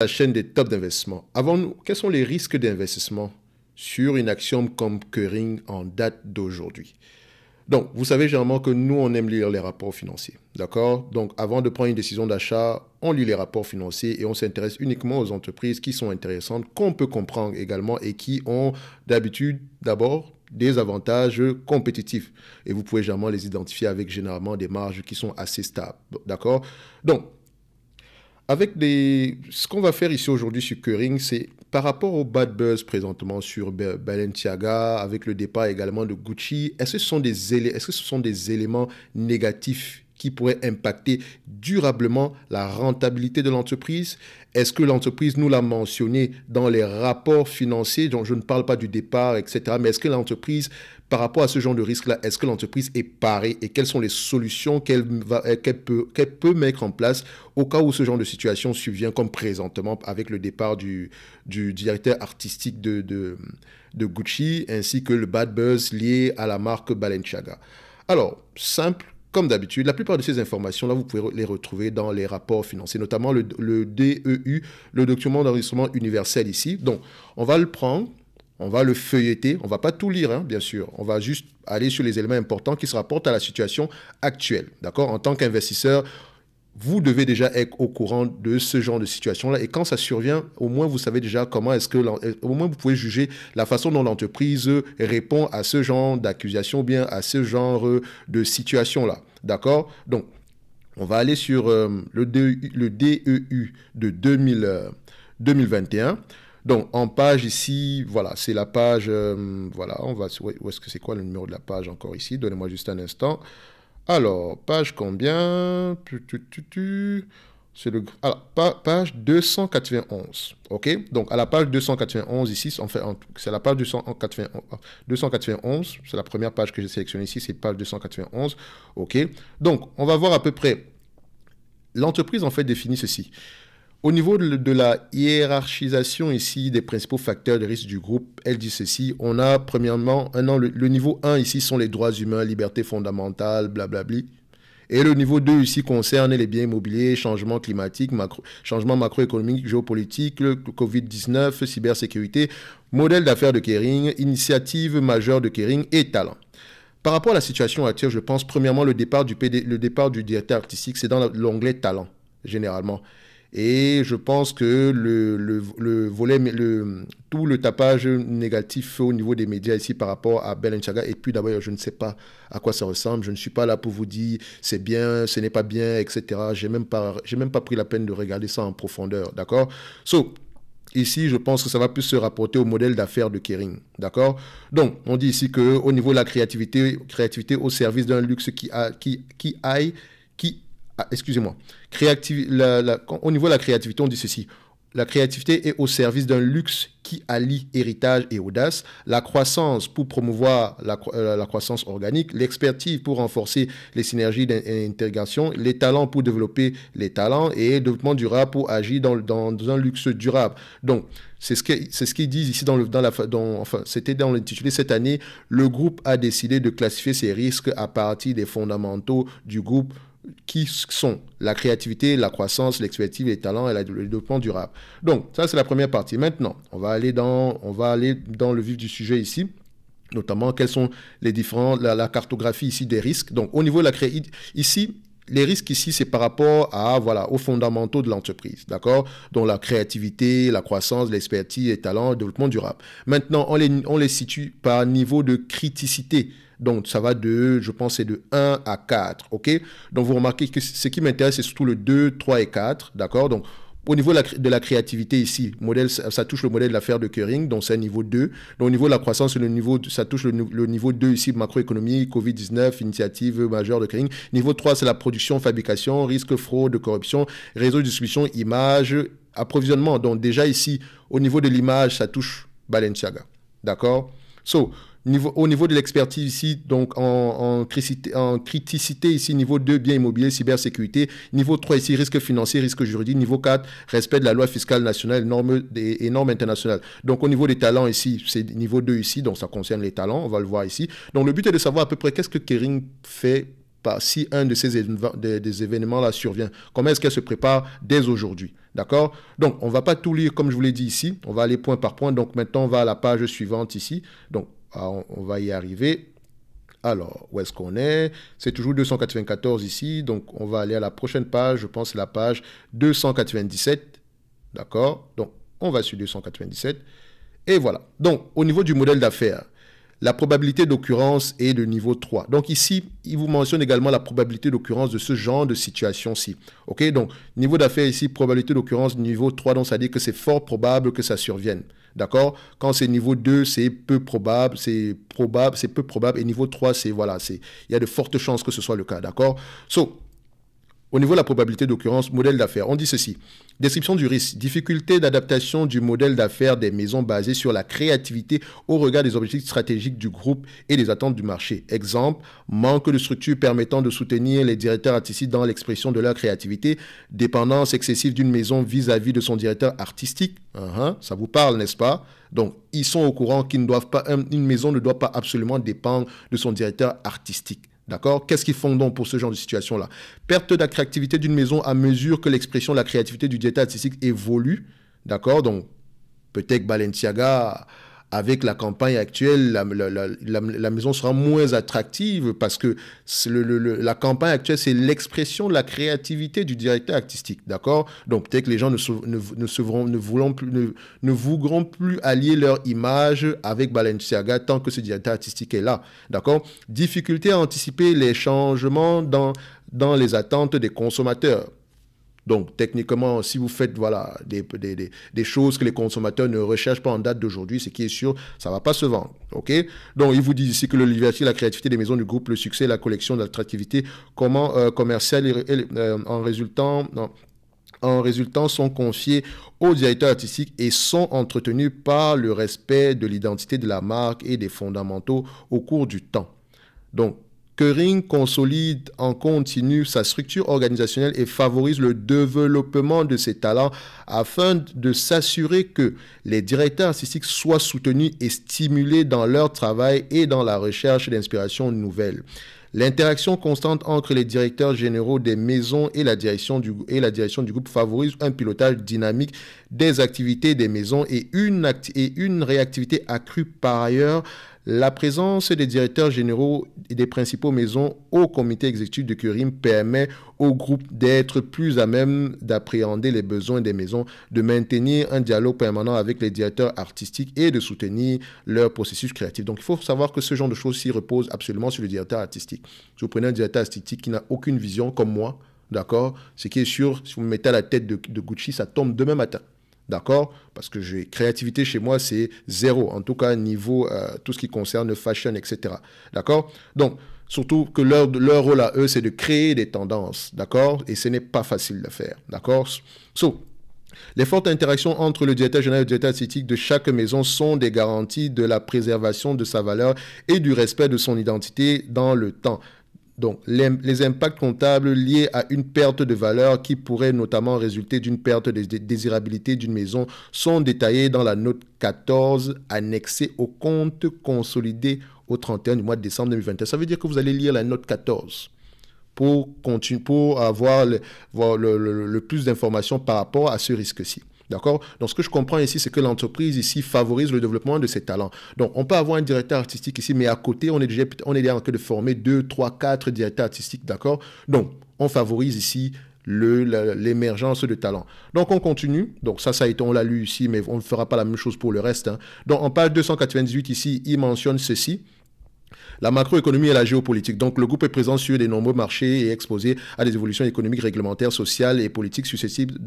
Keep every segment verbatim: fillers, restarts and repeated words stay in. La chaîne des tops d'investissement. Avant nous, quels sont les risques d'investissement sur une action comme Kering en date d'aujourd'hui? Donc, vous savez généralement que nous, on aime lire les rapports financiers. D'accord? Donc, avant de prendre une décision d'achat, on lit les rapports financiers et on s'intéresse uniquement aux entreprises qui sont intéressantes, qu'on peut comprendre également et qui ont d'habitude d'abord des avantages compétitifs. Et vous pouvez généralement les identifier avec généralement des marges qui sont assez stables. D'accord? Donc, Avec des, ce qu'on va faire ici aujourd'hui sur Kering, c'est par rapport au bad buzz présentement sur Balenciaga, avec le départ également de Gucci, est-ce que ce sont des, est-ce que ce sont des éléments négatifs qui pourraient impacter durablement la rentabilité de l'entreprise? Est-ce que l'entreprise nous l'a mentionné dans les rapports financiers, dont je ne parle pas du départ, et cetera. Mais est-ce que l'entreprise, par rapport à ce genre de risque-là, est-ce que l'entreprise est parée et quelles sont les solutions qu'elle qu'elle peut, qu'elle peut mettre en place au cas où ce genre de situation survient, comme présentement avec le départ du, du directeur artistique de, de, de Gucci, ainsi que le bad buzz lié à la marque Balenciaga? Alors, simple. Comme d'habitude, la plupart de ces informations-là, vous pouvez les retrouver dans les rapports financiers, notamment le, le D E U, le document d'enregistrement universel ici. Donc, on va le prendre, on va le feuilleter, on ne va pas tout lire, hein, bien sûr. On va juste aller sur les éléments importants qui se rapportent à la situation actuelle. D'accord? En tant qu'investisseur, vous devez déjà être au courant de ce genre de situation-là. Et quand ça survient, au moins, vous savez déjà comment est-ce que... Au moins, vous pouvez juger la façon dont l'entreprise répond à ce genre d'accusation ou bien à ce genre de situation-là. D'accord? Donc, on va aller sur euh, le, D E U, le D E U de deux mille vingt et un. Donc, en page ici, voilà, c'est la page... Euh, voilà, on va... Où est-ce que c'est quoi le numéro de la page encore ici? Donnez-moi juste un instant. Alors, page combien? C'est le... Alors, page deux cent quatre-vingt-onze, ok? Donc, à la page deux cent quatre-vingt-onze, ici, en fait, c'est la page deux cent quatre-vingt-onze, c'est la première page que j'ai sélectionnée ici, c'est page deux cent quatre-vingt-onze, ok? Donc, on va voir à peu près, l'entreprise, en fait, définit ceci. Au niveau de, de la hiérarchisation ici des principaux facteurs de risque du groupe, elle dit ceci, on a premièrement, un, le, le niveau un ici sont les droits humains, libertés fondamentales, blablabli. Et le niveau deux ici concerne les biens immobiliers, changement climatique, macro, changement macroéconomique, géopolitique, le Covid dix-neuf, cybersécurité, modèle d'affaires de Kering, initiative majeure de Kering et talent. Par rapport à la situation actuelle, je pense premièrement le départ du, P D, le départ du directeur artistique, c'est dans l'onglet talent, généralement. Et je pense que le, le, le volet, le, tout le tapage négatif au niveau des médias ici par rapport à Balenciaga, et puis d'abord, je ne sais pas à quoi ça ressemble, je ne suis pas là pour vous dire c'est bien, ce n'est pas bien, et cetera. Je n'ai même pas, j'ai même pas pris la peine de regarder ça en profondeur, d'accord? So, ici, je pense que ça va plus se rapporter au modèle d'affaires de Kering, d'accord? Donc, on dit ici qu'au niveau de la créativité, créativité au service d'un luxe qui, a, qui, qui aille, qui Ah, excusez-moi, au niveau de la créativité, on dit ceci. La créativité est au service d'un luxe qui allie héritage et audace, la croissance pour promouvoir la, euh, la croissance organique, l'expertise pour renforcer les synergies d'intégration, les talents pour développer les talents et le développement durable pour agir dans, dans, dans un luxe durable. Donc, c'est ce qu'ils ce qu'ils disent ici dans le dans la dans, enfin c'était dans l'intitulé cette année, le groupe a décidé de classifier ses risques à partir des fondamentaux du groupe, qui sont la créativité, la croissance, l'expertise, les talents et le développement durable. Donc, ça, c'est la première partie. Maintenant, on va aller dans, on va aller dans le vif du sujet ici, notamment quels sont les différents, la, la cartographie ici des risques. Donc, au niveau de la créativité, ici, les risques ici, c'est par rapport à, voilà, aux fondamentaux de l'entreprise, d'accord? Dont la créativité, la croissance, l'expertise, les talents, le développement durable. Maintenant, on les, on les situe par niveau de criticité. Donc, ça va de, je pense, c'est de un à quatre, ok? Donc, vous remarquez que ce qui m'intéresse, c'est surtout le deux, trois et quatre, d'accord? Donc, au niveau de la, de la créativité ici, modèle, ça, ça touche le modèle de l'affaire de Kering, donc c'est un niveau deux. Donc, au niveau de la croissance, le niveau, ça touche le, le niveau deux ici, macroéconomie, Covid dix-neuf, initiative majeure de Kering. Niveau trois, c'est la production, fabrication, risque, fraude, corruption, réseau de distribution, image, approvisionnement. Donc, déjà ici, au niveau de l'image, ça touche Balenciaga, d'accord? So, Niveau, au niveau de l'expertise ici, donc en, en, criticité, en criticité ici, niveau deux, biens immobiliers, cybersécurité. Niveau trois ici, risque financier, risque juridique. Niveau quatre, respect de la loi fiscale nationale normes, des, et normes internationales. Donc au niveau des talents ici, c'est niveau deux ici, donc ça concerne les talents, on va le voir ici. Donc le but est de savoir à peu près qu'est-ce que Kering fait pas, si un de ces des, des événements-là survient, comment est-ce qu'elle se prépare dès aujourd'hui? D'accord? Donc, on ne va pas tout lire, comme je vous l'ai dit ici. On va aller point par point. Donc, maintenant, on va à la page suivante ici. Donc, on va y arriver. Alors, où est-ce qu'on est? C'est toujours deux cent quatre-vingt-quatorze ici. Donc, on va aller à la prochaine page. Je pense c'est la page deux cent quatre-vingt-dix-sept. D'accord? Donc, on va sur deux cent quatre-vingt-dix-sept. Et voilà. Donc, au niveau du modèle d'affaires, la probabilité d'occurrence est de niveau trois. Donc ici, il vous mentionne également la probabilité d'occurrence de ce genre de situation-ci. Ok, donc, niveau d'affaires ici, probabilité d'occurrence niveau trois, donc ça veut dire que c'est fort probable que ça survienne. D'accord? Quand c'est niveau deux, c'est peu probable, c'est probable, c'est peu probable. Et niveau trois, c'est, voilà, c'est, il y a de fortes chances que ce soit le cas. D'accord? So, au niveau de la probabilité d'occurrence, modèle d'affaires, on dit ceci. Description du risque. Difficulté d'adaptation du modèle d'affaires des maisons basées sur la créativité au regard des objectifs stratégiques du groupe et des attentes du marché. Exemple, manque de structure permettant de soutenir les directeurs artistiques dans l'expression de leur créativité. Dépendance excessive d'une maison vis-à-vis de son directeur artistique. Uh-huh, ça vous parle, n'est-ce pas? Donc, ils sont au courant qu'ils ne doivent pas, une maison ne doit pas absolument dépendre de son directeur artistique. D'accord? Qu'est-ce qu'ils font donc pour ce genre de situation-là? Perte d'attractivité d'une maison à mesure que l'expression de la créativité du directeur artistique évolue. D'accord? Donc, peut-être Balenciaga, avec la campagne actuelle, la, la, la, la maison sera moins attractive parce que le, le, le, la campagne actuelle, c'est l'expression de la créativité du directeur artistique. D'accord? Donc, peut-être que les gens ne, sou, ne, ne, se verront, ne, voulons plus, ne, ne voudront plus allier leur image avec Balenciaga tant que ce directeur artistique est là. D'accord? Difficulté à anticiper les changements dans, dans les attentes des consommateurs. Donc, techniquement, si vous faites voilà, des, des, des, des choses que les consommateurs ne recherchent pas en date d'aujourd'hui, ce qui est sûr, ça ne va pas se vendre. Okay? Donc, il vous dit ici que le liberté, la créativité des maisons du groupe, le succès, la collection, l'attractivité, comment euh, commerciale et, euh, en résultant... Non. En résultant, sont confiés aux directeurs artistiques et sont entretenus par le respect de l'identité de la marque et des fondamentaux au cours du temps. Donc, Kering consolide en continu sa structure organisationnelle et favorise le développement de ses talents afin de s'assurer que les directeurs artistiques soient soutenus et stimulés dans leur travail et dans la recherche d'inspiration nouvelle. L'interaction constante entre les directeurs généraux des maisons et la direction du, et la direction du groupe favorise un pilotage dynamique des activités des maisons et une, acti- et une réactivité accrue par ailleurs. La présence des directeurs généraux et des principaux maisons au comité exécutif de Kering permet au groupe d'être plus à même d'appréhender les besoins des maisons, de maintenir un dialogue permanent avec les directeurs artistiques et de soutenir leur processus créatif. Donc, il faut savoir que ce genre de choses-ci repose absolument sur le directeur artistique. Si vous prenez un directeur artistique qui n'a aucune vision, comme moi, d'accord, ce qui est sûr, si vous me mettez à la tête de, de Gucci, ça tombe demain matin. D'accord? Parce que j'ai créativité chez moi, c'est zéro. En tout cas, niveau euh, tout ce qui concerne fashion, et cetera. D'accord? Donc, surtout que leur, leur rôle à eux, c'est de créer des tendances. D'accord? Et ce n'est pas facile de faire. D'accord? So, les fortes interactions entre le directeur général et le directeur artistique de chaque maison sont des garanties de la préservation de sa valeur et du respect de son identité dans le temps. Donc, les, les impacts comptables liés à une perte de valeur qui pourrait notamment résulter d'une perte de désirabilité d'une maison sont détaillés dans la note quatorze annexée au compte consolidé au trente et un du mois de décembre deux mille vingt et un. Ça veut dire que vous allez lire la note quatorze pour, continuer, pour avoir le, le, le, le plus d'informations par rapport à ce risque-ci. D'accord? Donc, ce que je comprends ici, c'est que l'entreprise ici favorise le développement de ses talents. Donc, on peut avoir un directeur artistique ici, mais à côté, on est déjà, on est déjà en train de former deux, trois, quatre directeurs artistiques. D'accord? Donc, on favorise ici l'émergence de talents. Donc, on continue. Donc, ça, ça a été, on l'a lu ici, mais on ne fera pas la même chose pour le reste. Hein. Donc, en page deux cent quatre-vingt-dix-huit, ici, il mentionne ceci. La macroéconomie et la géopolitique. Donc, le groupe est présent sur de nombreux marchés et exposé à des évolutions économiques, réglementaires, sociales et politiques susceptibles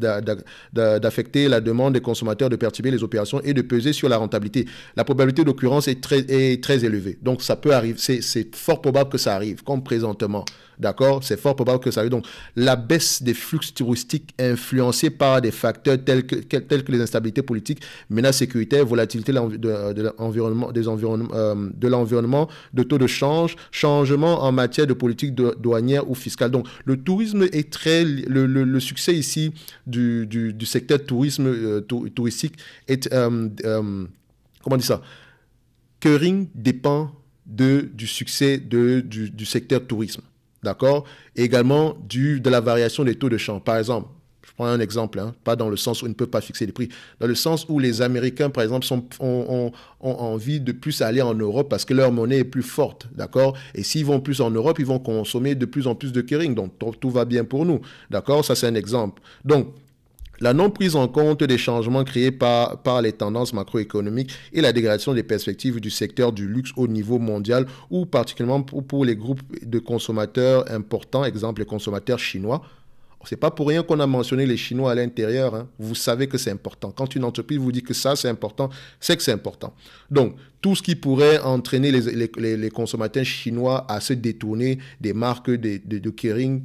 d'affecter la demande des consommateurs, de perturber les opérations et de peser sur la rentabilité. La probabilité d'occurrence est très, est très élevée. Donc, ça peut arriver. C'est fort probable que ça arrive, comme présentement. D'accord? C'est fort probable que ça arrive. Donc, la baisse des flux touristiques influencée par des facteurs tels que, tels que les instabilités politiques, menaces sécuritaires, volatilité de l'environnement, des environnements, euh, de l'environnement, de taux de change, changement en matière de politique douanière ou fiscale. Donc, le tourisme est très... Le, le, le succès ici du, du, du secteur tourisme, euh, touristique est... Euh, euh, comment on dit ça? Kering dépend de, du succès de, du, du secteur tourisme. D'accord? Et également du, de la variation des taux de change. Par exemple, je prends un exemple, hein, pas dans le sens où on ne peut pas fixer les prix, dans le sens où les Américains, par exemple, sont, ont, ont, ont envie de plus aller en Europe parce que leur monnaie est plus forte. D'accord? Et s'ils vont plus en Europe, ils vont consommer de plus en plus de Kering. Donc, tout, tout va bien pour nous. D'accord? Ça, c'est un exemple. Donc, la non-prise en compte des changements créés par, par les tendances macroéconomiques et la dégradation des perspectives du secteur du luxe au niveau mondial ou particulièrement pour, pour les groupes de consommateurs importants, exemple les consommateurs chinois. C'est pas pour rien qu'on a mentionné les Chinois à l'intérieur, hein. Vous savez que c'est important. Quand une entreprise vous dit que ça, c'est important, c'est que c'est important. Donc, tout ce qui pourrait entraîner les, les, les, les consommateurs chinois à se détourner des marques de, de, de Kering,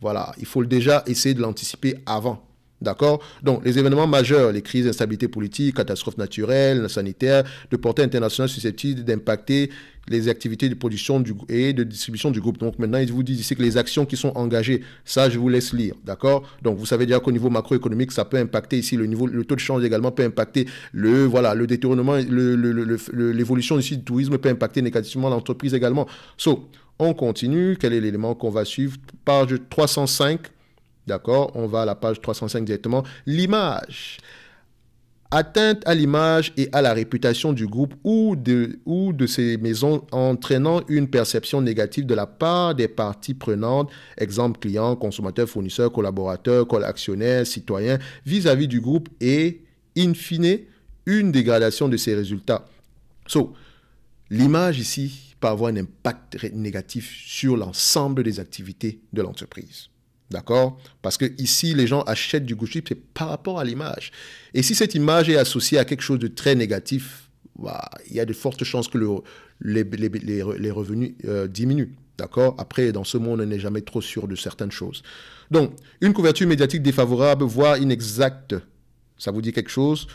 voilà, il faut déjà essayer de l'anticiper avant. D'accord? Donc, les événements majeurs, les crises, instabilité politique, catastrophes naturelles, sanitaires, de portée internationale susceptibles d'impacter les activités de production du, et de distribution du groupe. Donc, maintenant, ils vous disent ici que les actions qui sont engagées, ça, je vous laisse lire. D'accord? Donc, vous savez déjà qu'au niveau macroéconomique, ça peut impacter ici le niveau, le taux de change également peut impacter le, voilà, le détournement, l'évolution ici du tourisme peut impacter négativement l'entreprise également. So, on continue. Quel est l'élément qu'on va suivre? Page trois cent cinq. D'accord, on va à la page trois cent cinq directement. L'image. Atteinte à l'image et à la réputation du groupe ou de, ou de ses maisons entraînant une perception négative de la part des parties prenantes, exemple clients, consommateurs, fournisseurs, collaborateurs, actionnaires, citoyens, vis-à-vis du groupe et, in fine, une dégradation de ses résultats. So, l'image ici peut avoir un impact négatif sur l'ensemble des activités de l'entreprise. D'accord? Parce que ici, les gens achètent du Gucci, c'est par rapport à l'image. Et si cette image est associée à quelque chose de très négatif, bah, il y a de fortes chances que le, les, les, les, les revenus euh, diminuent. D'accord? Après, dans ce monde, on n'est jamais trop sûr de certaines choses. Donc, une couverture médiatique défavorable, voire inexacte, ça vous dit quelque chose?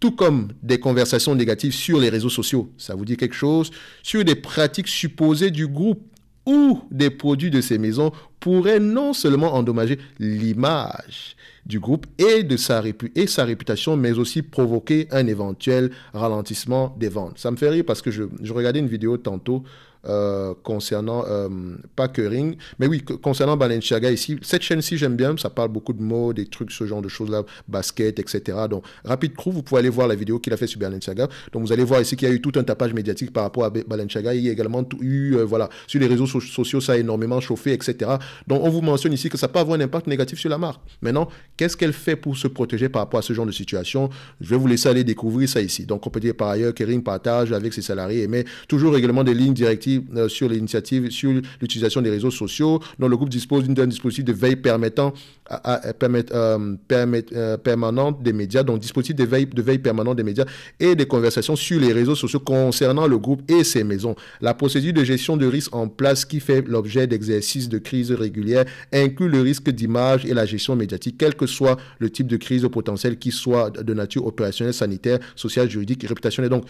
Tout comme des conversations négatives sur les réseaux sociaux, ça vous dit quelque chose? Sur des pratiques supposées du groupe, ou des produits de ces maisons pourraient non seulement endommager l'image du groupe et, de sa répu et sa réputation, mais aussi provoquer un éventuel ralentissement des ventes. Ça me fait rire parce que je, je regardais une vidéo tantôt euh, concernant, euh, pas Kering, mais oui, concernant Balenciaga ici. Cette chaîne-ci, j'aime bien, ça parle beaucoup de mots, des trucs, ce genre de choses-là, basket, et cetera. Donc, Rapid Crew, vous pouvez aller voir la vidéo qu'il a fait sur Balenciaga. Donc, vous allez voir ici qu'il y a eu tout un tapage médiatique par rapport à Balenciaga. Il y a également tout eu, euh, voilà, sur les réseaux so sociaux, ça a énormément chauffé, et cetera. Donc, on vous mentionne ici que ça peut avoir un impact négatif sur la marque. Maintenant, qu'est-ce qu'elle fait pour se protéger par rapport à ce genre de situation? Je vais vous laisser aller découvrir ça ici. Donc, on peut dire par ailleurs, Kering partage avec ses salariés, mais toujours également des lignes directives euh, sur l'initiative, sur l'utilisation des réseaux sociaux, dont le groupe dispose d'un dispositif de veille permettant à, à, à, permet, euh, permet, euh, permanente des médias, donc dispositif de veille, de veille permanente des médias et des conversations sur les réseaux sociaux concernant le groupe et ses maisons. La procédure de gestion de risque en place qui fait l'objet d'exercices de crise régulière inclut le risque d'image et la gestion médiatique, quel que soit le type de crise potentielle qui soit de nature opérationnelle, sanitaire, sociale, juridique, réputationnelle. Donc,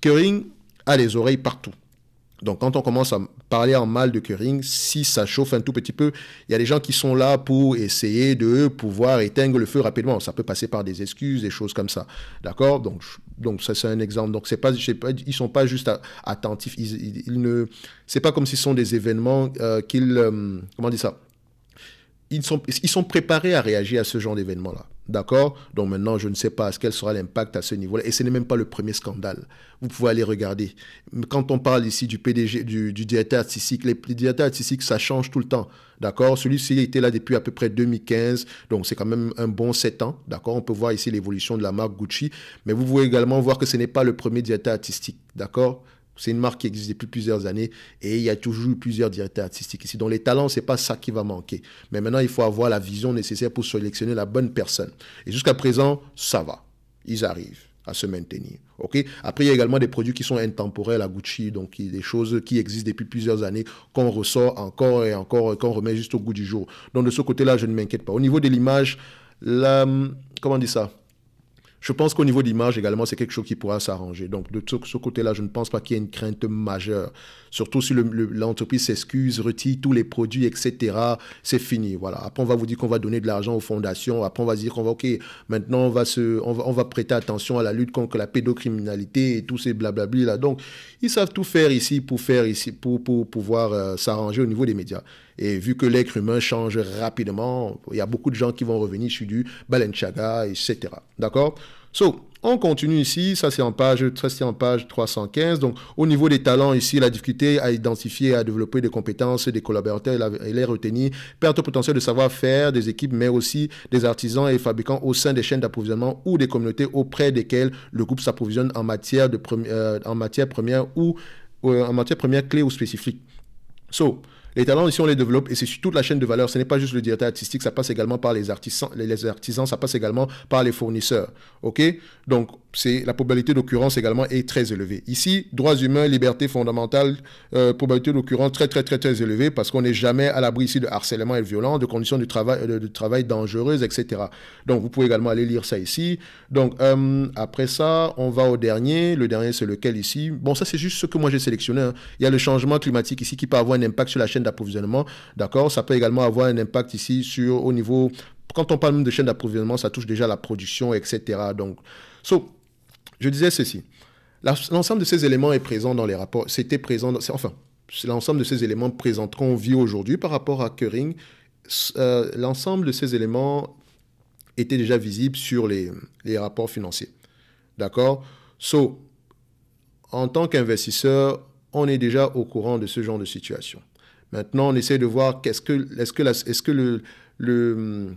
Kering a les oreilles partout. Donc, quand on commence à parler en mal de Kering, si ça chauffe un tout petit peu, il y a des gens qui sont là pour essayer de pouvoir éteindre le feu rapidement. Ça peut passer par des excuses, des choses comme ça. D'accord? Donc, donc, ça, c'est un exemple. Donc, c'est pas, pas, ils ne sont pas juste à, attentifs. Ils, ils, ils ne, c'est pas comme si ce sont des événements euh, qu'ils... Euh, comment on dit ça? Ils sont, ils sont préparés à réagir à ce genre d'événement-là. D'accord? Donc maintenant, je ne sais pas quel sera l'impact à ce niveau-là. Et ce n'est même pas le premier scandale. Vous pouvez aller regarder. Quand on parle ici du P D G, du, du directeur artistique, les, les directeurs artistiques, ça change tout le temps. D'accord? Celui-ci était là depuis à peu près deux mille quinze. Donc c'est quand même un bon sept ans. D'accord? On peut voir ici l'évolution de la marque Gucci. Mais vous pouvez également voir que ce n'est pas le premier directeur artistique. D'accord? C'est une marque qui existe depuis plusieurs années et il y a toujours eu plusieurs directeurs artistiques ici. Donc, les talents, ce n'est pas ça qui va manquer. Mais maintenant, il faut avoir la vision nécessaire pour sélectionner la bonne personne. Et jusqu'à présent, ça va. Ils arrivent à se maintenir. Okay? Après, il y a également des produits qui sont intemporels à Gucci, donc des choses qui existent depuis plusieurs années, qu'on ressort encore et encore, qu'on remet juste au goût du jour. Donc, de ce côté-là, je ne m'inquiète pas. Au niveau de l'image, la... comment on dit ça? Je pense qu'au niveau de l'image également, c'est quelque chose qui pourra s'arranger. Donc, de ce, ce côté-là, je ne pense pas qu'il y ait une crainte majeure. Surtout si l'entreprise le, le, s'excuse, retire tous les produits, et cetera. C'est fini. Voilà. Après, on va vous dire qu'on va donner de l'argent aux fondations. Après, on va dire qu'on va, OK, maintenant, on va, se, on, va, on va prêter attention à la lutte contre la pédocriminalité et tous ces blablabla-là. Donc, ils savent tout faire ici pour, faire ici, pour, pour pouvoir euh, s'arranger au niveau des médias. Et vu que l'être humain change rapidement, il y a beaucoup de gens qui vont revenir sur du Balenciaga, et cetera. D'accord? So, on continue ici. Ça, c'est en page, c'est en page trois cent quinze. Donc, au niveau des talents, ici, la difficulté à identifier, à développer des compétences des collaborateurs et les retenir, perte au potentiel de savoir-faire des équipes, mais aussi des artisans et fabricants au sein des chaînes d'approvisionnement ou des communautés auprès desquelles le groupe s'approvisionne en matière de premi- euh, en matière première ou euh, en matière première clé ou spécifique. So, les talents, ici, on les développe et c'est sur toute la chaîne de valeur. Ce n'est pas juste le directeur artistique, ça passe également par les artisans, les artisans, ça passe également par les fournisseurs. OK? Donc, c'est la probabilité d'occurrence également est très élevée. Ici, droits humains, liberté fondamentale, euh, probabilité d'occurrence très, très, très, très élevée parce qu'on n'est jamais à l'abri ici de harcèlement et de violence, de conditions de travail, de, de travail dangereuses, et cetera. Donc, vous pouvez également aller lire ça ici. Donc, euh, après ça, on va au dernier. Le dernier, c'est lequel ici? Bon, ça, c'est juste ce que moi, j'ai sélectionné, hein. Il y a le changement climatique ici qui peut avoir un impact sur la chaîne d'approvisionnement, d'accord? Ça peut également avoir un impact ici sur, au niveau, quand on parle même de chaîne d'approvisionnement, ça touche déjà la production, et cetera. Donc, so, je disais ceci, l'ensemble de ces éléments est présent dans les rapports, c'était présent, dans, enfin, l'ensemble de ces éléments présents qu'on vit aujourd'hui par rapport à Kering, euh, l'ensemble de ces éléments était déjà visible sur les, les rapports financiers, d'accord? So, en tant qu'investisseur, on est déjà au courant de ce genre de situation. Maintenant, on essaie de voir qu'est-ce que, est-ce que, la, est-ce que le, le,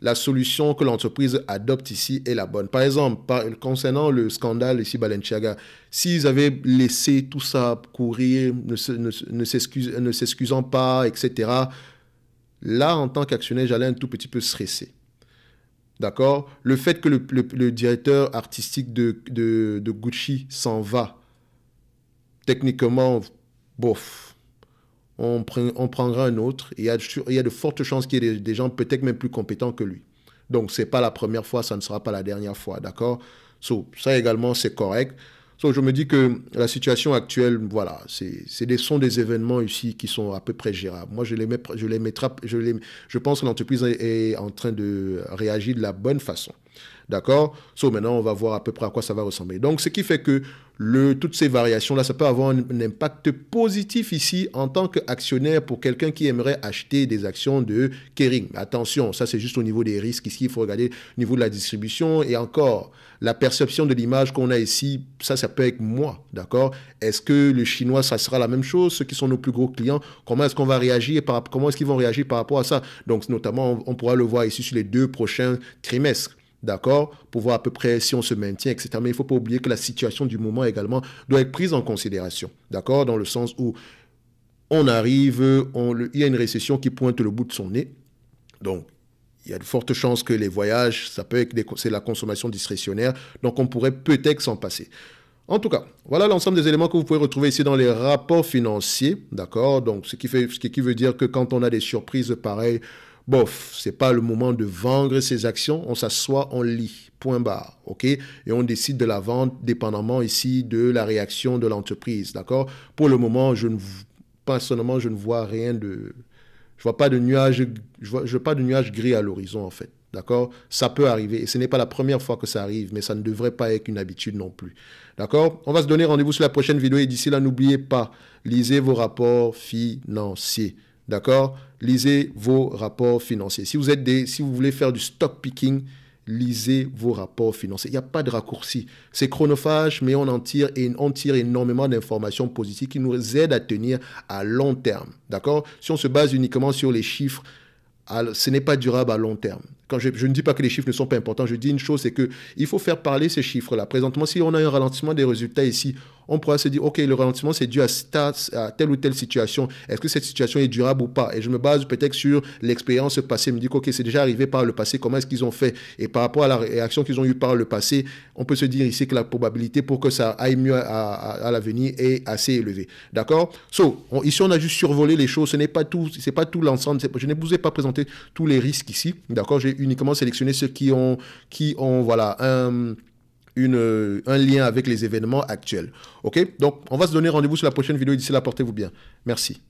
la solution que l'entreprise adopte ici est la bonne. Par exemple, par, concernant le scandale ici Balenciaga, s'ils avaient laissé tout ça courir, ne, ne, ne, s'excuse, ne s'excusant pas, et cetera, là, en tant qu'actionnaire, j'allais un tout petit peu stresser. D'accord? Le fait que le, le, le directeur artistique de, de, de Gucci s'en va, techniquement, bof. On, prend, on prendra un autre. Et il y a, il y a de fortes chances qu'il y ait des, des gens peut-être même plus compétents que lui. Donc, ce n'est pas la première fois, ça ne sera pas la dernière fois, d'accord? So, ça également, c'est correct. So, je me dis que la situation actuelle, voilà, c'est des sont des événements ici qui sont à peu près gérables. Moi, je les, met, je les mettrai, je, les, je pense que l'entreprise est, est en train de réagir de la bonne façon, d'accord? So, maintenant, on va voir à peu près à quoi ça va ressembler. Donc, ce qui fait que le, toutes ces variations-là, ça peut avoir un, un impact positif ici en tant qu'actionnaire pour quelqu'un qui aimerait acheter des actions de Kering. Attention, ça c'est juste au niveau des risques ici, il faut regarder au niveau de la distribution et encore la perception de l'image qu'on a ici, ça, ça peut être moi, d'accord? Est-ce que le chinois, ça sera la même chose? Ceux qui sont nos plus gros clients, comment est-ce qu'on va réagir? Par, comment est-ce qu'ils vont réagir par rapport à ça? Donc notamment, on, on pourra le voir ici sur les deux prochains trimestres. D'accord, pour voir à peu près si on se maintient, et cetera. Mais il ne faut pas oublier que la situation du moment également doit être prise en considération. D'accord, dans le sens où on arrive, on, le, il y a une récession qui pointe le bout de son nez. Donc, il y a de fortes chances que les voyages, ça peut être des, c'est la consommation discrétionnaire. Donc, on pourrait peut-être s'en passer. En tout cas, voilà l'ensemble des éléments que vous pouvez retrouver ici dans les rapports financiers. D'accord, donc ce qui, fait, ce qui veut dire que quand on a des surprises pareilles, bof, c'est pas le moment de vendre ses actions. On s'assoit, on lit, point barre, ok? Et on décide de la vente dépendamment ici de la réaction de l'entreprise, d'accord? Pour le moment, je ne, personnellement, je ne vois rien de, je vois pas de nuages, je vois, je vois pas de nuages gris à l'horizon en fait, d'accord? Ça peut arriver et ce n'est pas la première fois que ça arrive, mais ça ne devrait pas être une habitude non plus, d'accord? On va se donner rendez-vous sur la prochaine vidéo et d'ici là, n'oubliez pas, lisez vos rapports financiers. D'accord? Lisez vos rapports financiers. Si vous êtes des, si vous voulez faire du stock picking, lisez vos rapports financiers. Il n'y a pas de raccourci. C'est chronophage, mais on en tire et on tire énormément d'informations positives qui nous aident à tenir à long terme. D'accord? Si on se base uniquement sur les chiffres, ce n'est pas durable à long terme. Quand je, je ne dis pas que les chiffres ne sont pas importants, je dis une chose, c'est qu'il faut faire parler ces chiffres-là. Présentement, si on a un ralentissement des résultats ici, on pourra se dire, OK, le ralentissement, c'est dû à, à telle ou telle situation. Est-ce que cette situation est durable ou pas? Et je me base peut-être sur l'expérience passée. Je me dis, OK, c'est déjà arrivé par le passé. Comment est-ce qu'ils ont fait? Et par rapport à la réaction qu'ils ont eue par le passé, on peut se dire ici que la probabilité pour que ça aille mieux à, à, à l'avenir est assez élevée. D'accord? So, on, ici, on a juste survolé les choses. Ce n'est pas tout, c'est pas tout l'ensemble. Je ne vous ai pas présenté tous les risques ici. D'accord? J'ai uniquement sélectionné ceux qui ont, qui ont voilà, un... Une, un lien avec les événements actuels. Ok? Donc, on va se donner rendez-vous sur la prochaine vidéo. D'ici là, portez-vous bien. Merci.